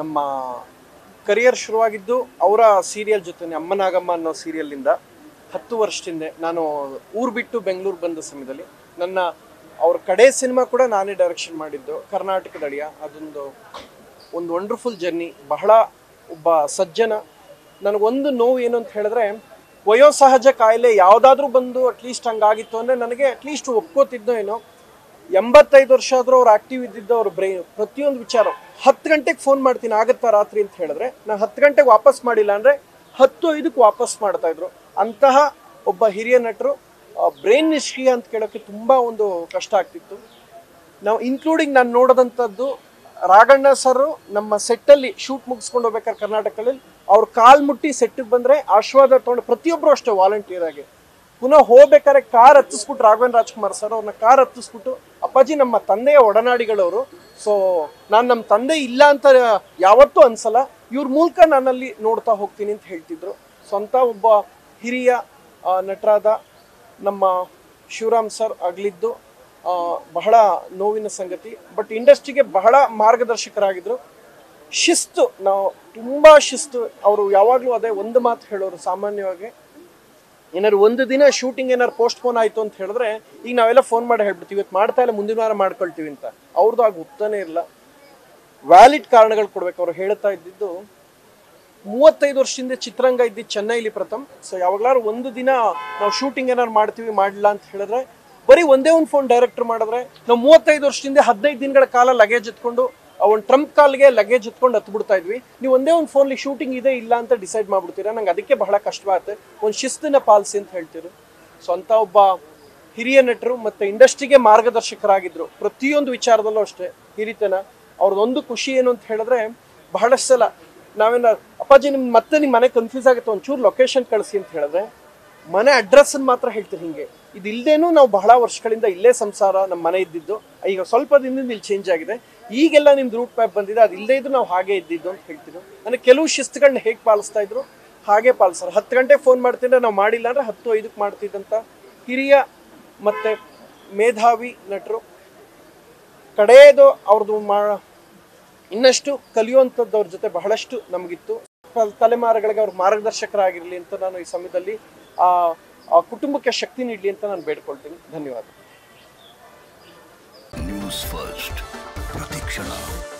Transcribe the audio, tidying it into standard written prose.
ನಮ್ಮ ಕರಿಯರ್ ಶುರುವಾಗಿದ್ದು ಅವರ ಸೀರಿಯಲ್ ಜೊತೆನೇ ಅಮ್ಮನಾಗಮ್ಮ ಅನ್ನೋ ಸೀರಿಯಲ್ಲಿಂದ 10 ವರ್ಷದಿಂದ ನಾನು ಊರು ಬಿಟ್ಟು ಬೆಂಗಳೂರು ಬಂದ ಸಮಯದಲ್ಲಿ ನನ್ನ ಅವ್ರ ಕಡೆ ಸಿನಿಮಾ ಕೂಡ ನಾನೇ ಡೈರೆಕ್ಷನ್ ಮಾಡಿದ್ದು ಕರ್ನಾಟಕದ ಅಡಿಯ. ಅದೊಂದು ಒಂದು ವಂಡರ್ಫುಲ್ ಜರ್ನಿ. ಬಹಳ ಒಬ್ಬ ಸಜ್ಜನ. ನನಗೊಂದು ನೋವು ಏನು ಅಂತ ಹೇಳಿದ್ರೆ ವಯೋಸಹಜ ಕಾಯಿಲೆ ಯಾವುದಾದ್ರೂ ಬಂದು ಅಟ್ಲೀಸ್ಟ್ ಹಂಗಾಗಿತ್ತು ಅಂದರೆ ನನಗೆ ಅಟ್ಲೀಸ್ಟ್ ಒಪ್ಕೋತಿದ್ದೋ ಏನೋ. 85 ವರ್ಷ ಆದರೂ ಅವ್ರು ಆ್ಯಕ್ಟಿವ್ ಇದ್ದಿದ್ದು ಅವ್ರ ಬ್ರೈನ್ ಪ್ರತಿಯೊಂದು ವಿಚಾರ. 10 ಗಂಟೆಗೆ ಫೋನ್ ಮಾಡ್ತೀನಿ ಆಗುತ್ತಾ ರಾತ್ರಿ ಅಂತ ಹೇಳಿದ್ರೆ ನಾನು 10 ಗಂಟೆಗೆ ವಾಪಸ್ ಮಾಡಿಲ್ಲ ಅಂದರೆ 10:05ಕ್ಕೆ ವಾಪಸ್ ಮಾಡ್ತಾಯಿದ್ರು. ಅಂತಹ ಒಬ್ಬ ಹಿರಿಯ ನಟರು ಬ್ರೈನ್ ನಿಷ್ಕ್ರಿಯ ಅಂತ ಕೇಳೋಕ್ಕೆ ತುಂಬ ಒಂದು ಕಷ್ಟ ಆಗ್ತಿತ್ತು. ನಾವು ಇನ್ಕ್ಲೂಡಿಂಗ್ ನಾನು ನೋಡೋದಂಥದ್ದು ರಾಘಣ್ಣ ಸರ್ ನಮ್ಮ ಸೆಟ್ಟಲ್ಲಿ ಶೂಟ್ ಮುಗಿಸ್ಕೊಂಡು ಹೋಗ್ಬೇಕಾದ್ರೆ ಕರ್ನಾಟಕದಲ್ಲಿ ಅವ್ರ ಕಾಲು ಮುಟ್ಟಿ ಸೆಟ್ಟಿಗೆ ಬಂದರೆ ಆಶೀರ್ವಾದ ತೊಗೊಂಡು ಪ್ರತಿಯೊಬ್ಬರು ಅಷ್ಟೇ ವಾಲಂಟಿಯರ್ ಆಗಿ ಪುನಃ ಹೋಗ್ಬೇಕಾದ್ರೆ ಕಾರ್ ಹತ್ತಿಸ್ಬಿಟ್ಟು ರಾಘವೇಂದ್ರ ರಾಜ್ಕುಮಾರ್ ಸರ್ ಅವ್ರನ್ನ ಕಾರ್ ಹತ್ತಿಸ್ಬಿಟ್ಟು ಅಪ್ಪಾಜಿ ನಮ್ಮ ತಂದೆಯ ಒಡನಾಡಿಗಳವರು, ಸೊ ನಾನು ನಮ್ಮ ತಂದೆ ಇಲ್ಲ ಅಂತ ಯಾವತ್ತೂ ಅನ್ಸಲ್ಲ, ಇವ್ರ ಮೂಲಕ ನಾನಲ್ಲಿ ನೋಡ್ತಾ ಹೋಗ್ತೀನಿ ಅಂತ ಹೇಳ್ತಿದ್ರು. ಸ್ವಂತ ಒಬ್ಬ ಹಿರಿಯ ನಟರಾದ ನಮ್ಮ ಶಿವರಾಮ್ ಸರ್ ಅಗಲಿದ್ದು ಬಹಳ ನೋವಿನ ಸಂಗತಿ. ಬಟ್ ಇಂಡಸ್ಟ್ರಿಗೆ ಬಹಳ ಮಾರ್ಗದರ್ಶಕರಾಗಿದ್ದರು. ಶಿಸ್ತು, ನಾವು ತುಂಬ ಶಿಸ್ತು. ಅವರು ಯಾವಾಗಲೂ ಅದೇ ಒಂದು ಮಾತು ಹೇಳೋರು ಸಾಮಾನ್ಯವಾಗಿ, ಏನಾದ್ರು ಒಂದು ದಿನ ಶೂಟಿಂಗ್ ಏನಾರು ಪೋಸ್ಟ್ಪೋನ್ ಆಯಿತು ಅಂತ ಹೇಳಿದ್ರೆ ಈಗ ನಾವೆಲ್ಲ ಫೋನ್ ಮಾಡಿ ಹೇಳ್ಬಿಡ್ತೀವಿ ಇವತ್ತು ಮಾಡ್ತಾ ಇಲ್ಲ ಮುಂದಿನ ವಾರ ಮಾಡ್ಕೊಳ್ತೀವಿ ಅಂತ. ಅವ್ರದ್ದು ಆಗ ಒಪ್ತಾನೇ ಇಲ್ಲ. ವ್ಯಾಲಿಡ್ ಕಾರಣಗಳು ಕೊಡ್ಬೇಕು. ಅವ್ರು ಹೇಳ್ತಾ ಇದ್ದಿದ್ದು 35 ವರ್ಷದಿಂದ ಚಿತ್ರರಂಗ ಇದ್ದಿದ್ದು ಚೆನ್ನೈಲಿ ಪ್ರಥಮ್. ಸೊ ಯಾವಾಗಲಾರು ಒಂದು ದಿನ ನಾವು ಶೂಟಿಂಗ್ ಏನಾರು ಮಾಡ್ತೀವಿ ಮಾಡಿಲ್ಲ ಅಂತ ಹೇಳಿದ್ರೆ ಬರೀ ಒಂದೇ ಒಂದು ಫೋನ್ ಡೈರೆಕ್ಟರ್ ಮಾಡಿದ್ರೆ ನಾವು 35 ವರ್ಷದಿಂದ 15 ದಿನಗಳ ಕಾಲ ಲಗೇಜ್ ಎತ್ಕೊಂಡು ಒಂದು ಟ್ರಂಪ್ ಕಾಲ್ಗೆ ಲಗೇಜ್ ಎತ್ಕೊಂಡು ಹತ್ಬಿಡ್ತಾ ಇದ್ವಿ. ನೀವು ಒಂದೇ ಒಂದು ಫೋನ್ಲಿ ಶೂಟಿಂಗ್ ಇದೆ ಇಲ್ಲ ಅಂತ ಡಿಸೈಡ್ ಮಾಡಿಬಿಡ್ತೀರಾ, ನಂಗೆ ಅದಕ್ಕೆ ಬಹಳ ಕಷ್ಟವಾಗುತ್ತೆ, ಒಂದು ಶಿಸ್ತನ್ನ ಪಾಲಿಸಿ ಅಂತ ಹೇಳ್ತಿದ್ರು. ಸೊ ಅಂಥ ಒಬ್ಬ ಹಿರಿಯ ನಟರು ಮತ್ತು ಇಂಡಸ್ಟ್ರಿಗೆ ಮಾರ್ಗದರ್ಶಕರಾಗಿದ್ದರು. ಪ್ರತಿಯೊಂದು ವಿಚಾರದಲ್ಲೂ ಅಷ್ಟೇ ಹಿರಿತನ. ಅವ್ರದ್ದೊಂದು ಖುಷಿ ಏನು ಅಂತ ಹೇಳಿದ್ರೆ ಬಹಳಷ್ಟು ಸಲ ನಾವೇನ ಅಪ್ಪಾಜಿ ನಿಮ್ಮ ಮತ್ತೆ ನಿಮ್ಮ ಮನೆ ಕನ್ಫ್ಯೂಸ್ ಆಗುತ್ತೆ ಒಂಚೂರು ಲೊಕೇಶನ್ ಕಳಿಸಿ ಅಂತ ಹೇಳಿದ್ರೆ ಮನೆ ಅಡ್ರೆಸ್ಸನ್ನು ಮಾತ್ರ ಹೇಳ್ತೀವಿ. ಹೀಗೆ ಇದಿಲ್ಲದೇನೂ ನಾವು ಬಹಳ ವರ್ಷಗಳಿಂದ ಇಲ್ಲೇ ಸಂಸಾರ ನಮ್ಮ ಮನೆ ಇದ್ದಿದ್ದು, ಈಗ ಸ್ವಲ್ಪ ದಿನದಿಂದ ಇಲ್ಲಿ ಚೇಂಜ್ ಆಗಿದೆ, ಈಗೆಲ್ಲ ನಿಮ್ದು ರೂಟ್ ಮ್ಯಾಪ್ ಬಂದಿದೆ, ಅದು ಇಲ್ಲದೇ ಇದ್ದು ನಾವು ಹಾಗೆ ಇದ್ದಿದ್ದು ಅಂತ ಹೇಳ್ತಿದ್ರು. ನನಗೆ ಕೆಲವು ಶಿಸ್ತುಗಳನ್ನ ಹೇಗೆ ಪಾಲಿಸ್ತಾ ಇದ್ರು ಹಾಗೆ ಪಾಲಿಸ್ತಾರೆ. 10 ಗಂಟೆಗೆ ಫೋನ್ ಮಾಡ್ತಿದ್ರೆ ನಾವು ಮಾಡಿಲ್ಲ ಅಂದರೆ 10:05ಕ್ಕೆ ಮಾಡ್ತಿದ್ದಂಥ ಹಿರಿಯ ಮತ್ತು ಮೇಧಾವಿ ನಟರು. ಕಡೆಯದು ಅವ್ರದ್ದು ಇನ್ನಷ್ಟು ಕಲಿಯುವಂಥದ್ದು ಅವ್ರ ಜೊತೆ ಬಹಳಷ್ಟು ನಮಗಿತ್ತು. ತಲೆಮಾರುಗಳಿಗೆ ಅವ್ರ ಮಾರ್ಗದರ್ಶಕರಾಗಿರಲಿ ಅಂತ ನಾನು ಈ ಸಮಯದಲ್ಲಿ ಆ ಕುಟುಂಬಕ್ಕೆ ಶಕ್ತಿ ನೀಡಲಿ ಅಂತ ನಾನು ಬೇಡ್ಕೊಳ್ತೀನಿ. ಧನ್ಯವಾದ. ನ್ಯೂಸ್ ಫಸ್ಟ್ ಪ್ರತಿಕ್ಷಣ.